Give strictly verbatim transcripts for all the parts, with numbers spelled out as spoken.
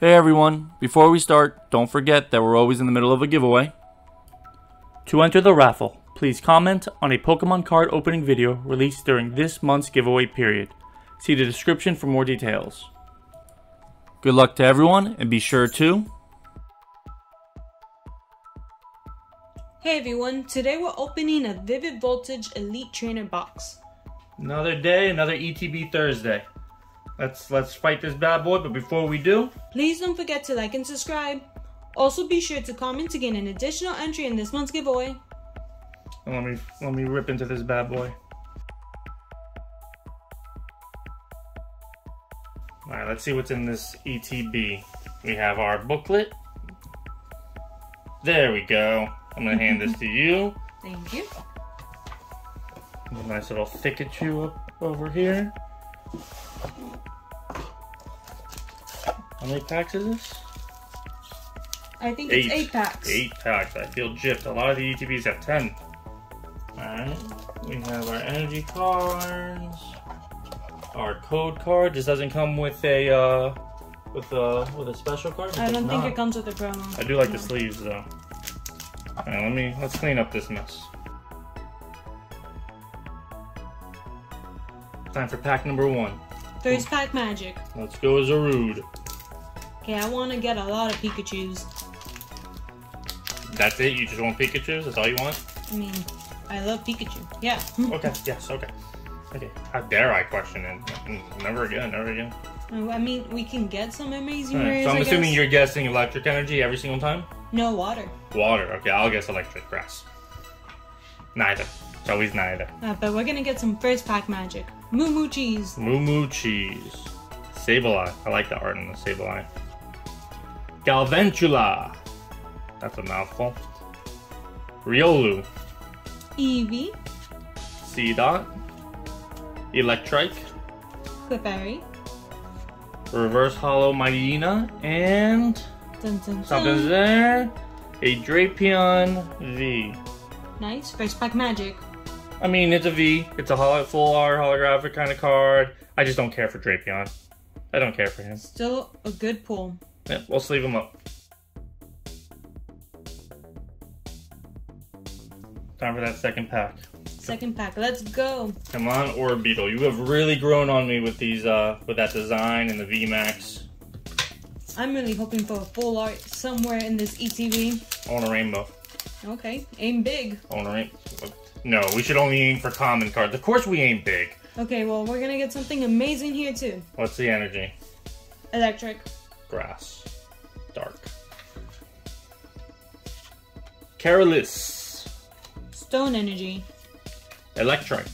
Hey everyone, before we start, don't forget that we're always in the middle of a giveaway. To enter the raffle, please comment on a Pokemon card opening video released during this month's giveaway period. See the description for more details. Good luck to everyone, and be sure to... Hey everyone, today we're opening a Vivid Voltage Elite Trainer Box. Another day, another E T B Thursday. Let's let's fight this bad boy, but before we do... Please don't forget to like and subscribe. Also be sure to comment to gain an additional entry in this month's giveaway. Let me, let me rip into this bad boy. Alright, let's see what's in this E T B. We have our booklet. There we go. I'm going to hand this to you. Thank you. A nice little Pikachu up over here. How many packs is this? I think eight. It's eight packs. Eight packs. I feel gypped. A lot of the E T Bs have ten. Alright. We have our energy cards. Our code card. This doesn't come with a uh, with a with a special card. I don't think not. It comes with a promo. I do like no. the sleeves though. Alright, let me let's clean up this mess. Time for pack number one. First pack magic. Let's go Zarude. Okay, I want to get a lot of Pikachus. That's it? You just want Pikachus? That's all you want? I mean, I love Pikachu. Yeah. Okay, yes, okay. Okay, how dare I question it? Never again, never again. I mean, we can get some amazing right. rares, So I'm I assuming guess. You're guessing electric energy every single time? No, water. Water, okay, I'll guess electric grass. Neither. It's always neither. Uh, but we're going to get some first pack magic. Moo Moo Cheese. Moo Moo Cheese. Sableye. I like the art on the Sableye. Galvantula. That's a mouthful. Riolu. Eevee. C-Dot. Electrike. Clefairy. Reverse Hollow Mightyena. And... Dun, dun, dun. Something's there. A Drapion V. Nice. First pack magic. I mean, it's a V. It's a holo full R holographic kind of card. I just don't care for Drapion. I don't care for him. Still a good pull. Yeah, we'll sleeve him up. Time for that second pack. Second pack. Let's go. Come on, Orbeetle. You have really grown on me with these, uh, with that design and the V MAX. I'm really hoping for a full art somewhere in this E T B. On a rainbow. Okay. Aim big. On a rainbow. No, we should only aim for common cards. Of course we aim big. Okay, well, we're going to get something amazing here, too. What's the energy? Electric. Grass. Dark. Careless. Stone energy. Electric.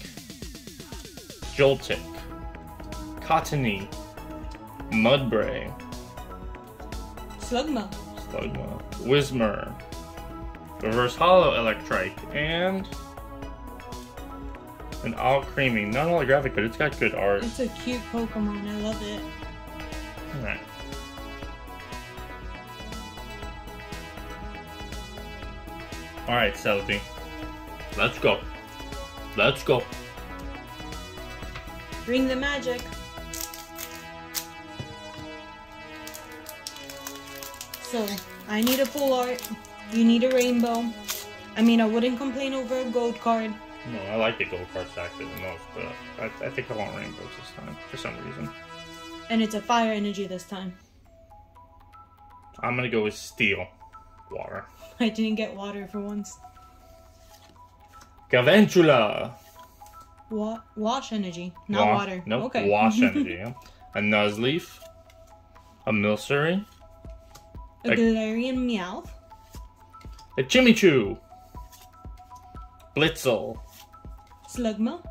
Joltik. Cottonee. Mudbray. Slugma. Slugma. Whismur. Reverse Hollow Electrike. And... an Alcremie, not holographic, but it's got good art. It's a cute Pokemon, I love it. Alright. Alright, Celebi. Let's go. Let's go. Bring the magic. So, I need a full art. You need a rainbow. I mean, I wouldn't complain over a gold card. No, I like the gold card stack the most, but I, I think I want rainbows this time, for some reason. And it's a fire energy this time. I'm gonna go with steel. Water. I didn't get water for once. Galvantula! Wa wash energy, not Wa water. Nope, okay. Wash energy. A Nuzleaf. A Milcery. A, a Galarian Meowth. A Chimichu! Blitzel. Slugma.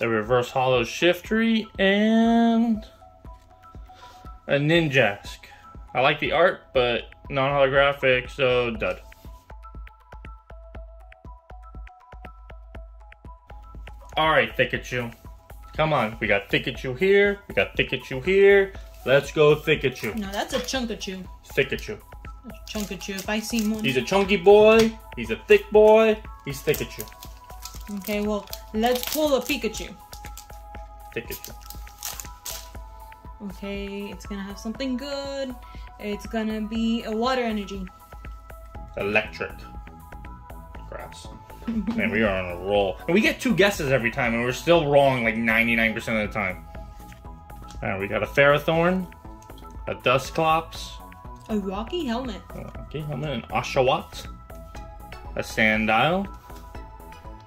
The Reverse Hollow Shiftry and a Ninjask. I like the art, but non-holographic, so dud. Alright, Pikachu. Come on, we got Pikachu here, we got Pikachu here. Let's go Pikachu. No, that's a Chunkachu. Pikachu. Chunkachu, if I see more. He's a chunky boy, he's a thick boy, he's Pikachu. Okay, well, let's pull a Pikachu. Pikachu. Okay, it's gonna have something good. It's gonna be a water energy. Electric. Grass. Man, we are on a roll. And we get two guesses every time, and we're still wrong like ninety-nine percent of the time. Alright, we got a Ferrothorn, a Dusclops, a Rocky Helmet, a Rocky Helmet, an Oshawott, a Sandile,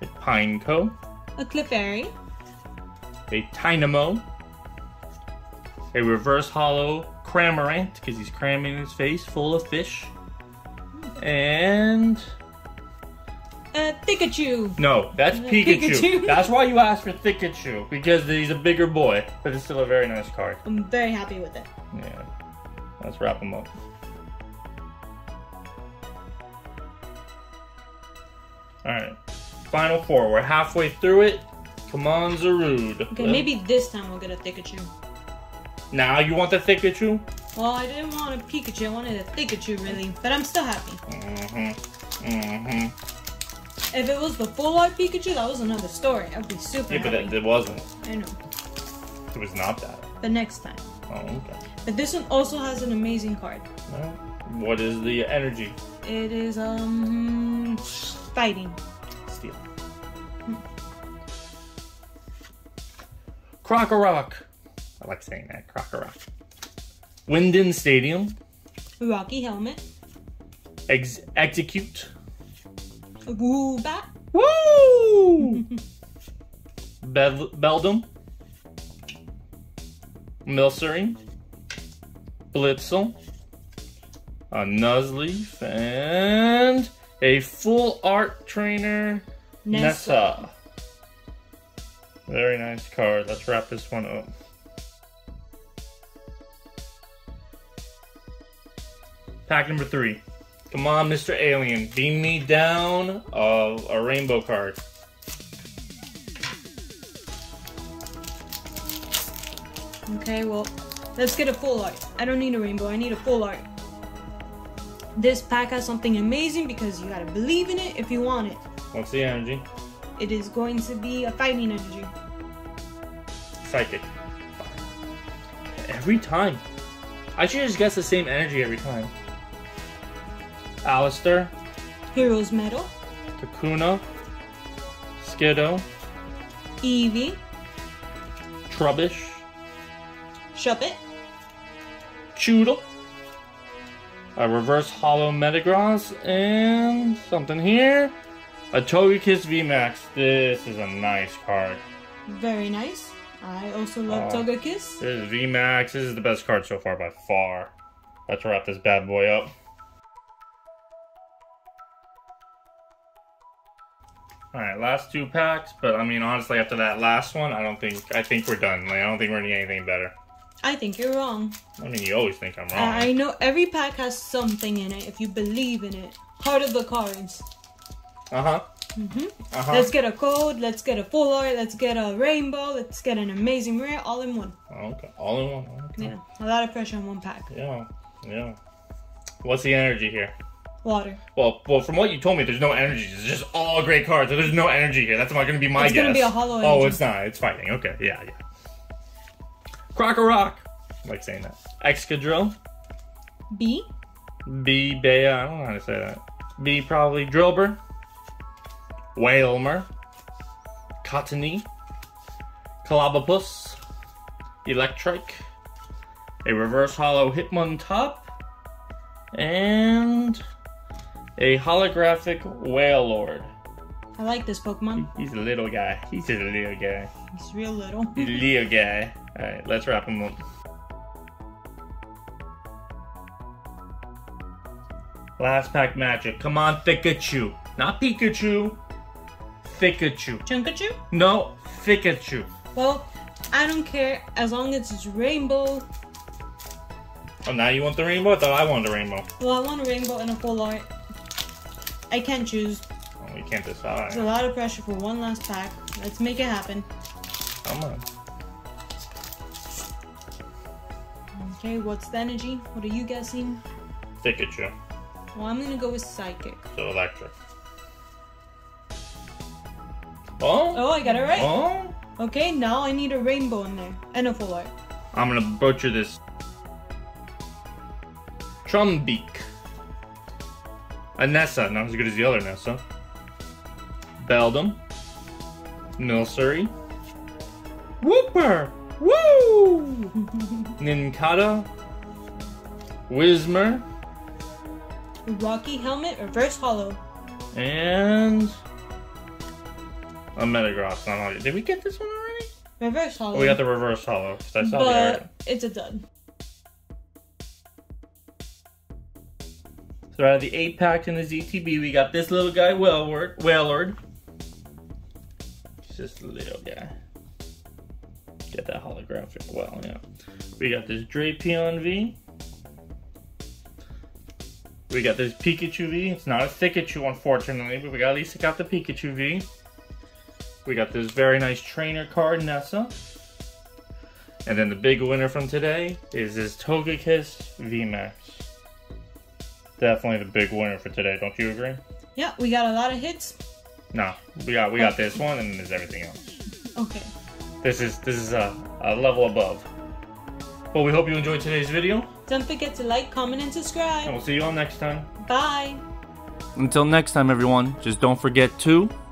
a Pineco, a Clefairy, a Tynamo, a Reverse Hollow Cramorant, because he's cramming his face full of fish, and... Uh, Pikachu. No, that's uh, Pikachu. Pikachu. That's why you asked for Pikachu, because he's a bigger boy, but it's still a very nice card. I'm very happy with it. Yeah, let's wrap him up. All right, final four. We're halfway through it. Come on, Zarude. Okay, Let maybe this time we'll get a Pikachu. Now you want the Pikachu? Well, I didn't want a Pikachu. I wanted a Pikachu, really, but I'm still happy. Mm-hmm. Mm-hmm. If it was the full art Pikachu, that was another story. I'd be super Yeah, but happy. It, it wasn't. I know. It was not that. But next time. Oh, okay. But this one also has an amazing card. Well, what is the energy? It is, um... fighting. Steel. Hmm. Krokorok. I like saying that. Krokorok. Winden Stadium. Rocky Helmet. Ex execute. Woo bat. Woo! Bel Beldum. Milcery. Blitzel. A Nuzleaf. And a full art trainer, Nessa. Nessa. Very nice card. Let's wrap this one up. Pack number three. Come on, Mister Alien, beam me down of a rainbow card. Okay, well, let's get a full art. I don't need a rainbow, I need a full art. This pack has something amazing because you gotta believe in it if you want it. What's the energy? It is going to be a fighting energy. Psychic. Every time. I should just guess the same energy every time. Alistair, Heroes Metal, Kakuna, Skiddo, Eevee, Trubbish, Shuppet, Choodle, a Reverse Hollow Metagross, and something here, a Togekiss V MAX. This is a nice card. Very nice. I also love uh, Togekiss. This is V MAX. This is the best card so far by far. Let's wrap this bad boy up. Alright, last two packs, but I mean, honestly, after that last one, I don't think, I think we're done. Like, I don't think we're gonna get anything better. I think you're wrong. I mean, you always think I'm wrong. Uh, I know every pack has something in it, if you believe in it. Heart of the cards. Uh-huh. Mm-hmm. Uh-huh. Let's get a code, let's get a full art, let's get a rainbow, let's get an amazing rare, all in one. Okay, all in one. Okay. Yeah, a lot of pressure on one pack. Yeah, yeah. What's the energy here? Water. Well, well, from what you told me, there's no energy. It's just all great cards. There's no energy here. That's not going to be my it's guess. It's going to be a hollow energy. Oh, it's not. It's fighting. Okay, yeah, yeah. Krokorok. I like saying that. Excadrill. B. B, Bea. I don't know how to say that. B, probably. Drillbur. Wailmer. Cottonee. Calabapus. Electrike. A Reverse Hollow Hitmontop. And... a holographic Wailord. I like this Pokemon. He's a little guy. He's just a little guy. He's real little. He's a little guy. Alright, let's wrap him up. Last pack magic. Come on, Pikachu. Not Pikachu. Pikachu. Chunkachu? No, Pikachu. Well, I don't care as long as it's rainbow. Oh, now you want the rainbow? I thought I wanted a rainbow. Well, I want a rainbow and a full art. I can't choose. Well, we can't decide. It's a lot of pressure for one last pack. Let's make it happen. Come on. Okay, what's the energy? What are you guessing? Pikachu. Well, I'm gonna go with Psychic. So electric. Oh? Oh, I got it right. Oh? Okay, now I need a rainbow in there and a full art. I'm gonna butcher this. Chumbeak. A Nessa, not as good as the other Nessa. Beldum. Milcery. Wooper! Woo! Nincada. Whismur. Rocky Helmet, Reverse Hollow. And a Metagross. Not all... Did we get this one already? Reverse Hollow. Oh, we got the Reverse Hollow. I saw but the it's a dud. So out of the eight pack in the Z T B, we got this little guy, Wailord. Wailord. It's just a little guy. Get that holographic. Well, yeah. We got this Drapion V. We got this Pikachu V. It's not a Thickachu, unfortunately, but we got at least got the Pikachu V. We got this very nice trainer card, Nessa. And then the big winner from today is this Togekiss V MAX. Definitely the big winner for today, don't you agree? Yeah, we got a lot of hits. No, we got we got okay. This one, and then there's everything else. Okay. This is this is a, a level above. Well, we hope you enjoyed today's video. Don't forget to like, comment, and subscribe. And we'll see you all next time. Bye. Until next time, everyone, just don't forget to...